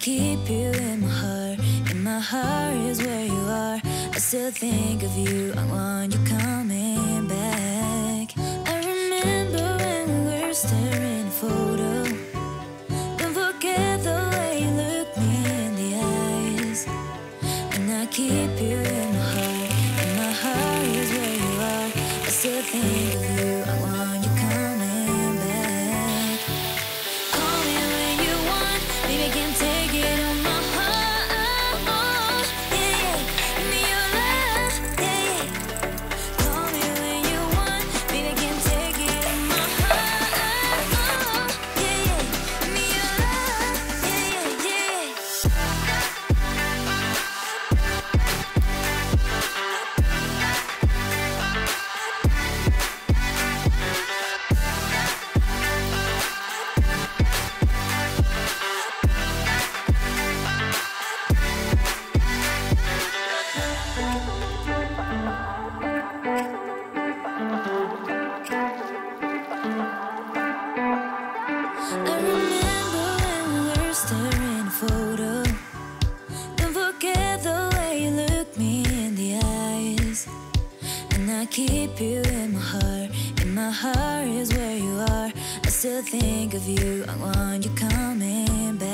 Keep you in my heart is where you are. I still think of you, I want you coming back. I remember when we were staring at a photo. Don't forget the way you look me in the eyes. And I keep you in my heart is where you are. I still think of you, I want you coming back. Call me when you want, baby, I can take keep you in my heart is where you are. I still think of you, I want you coming back.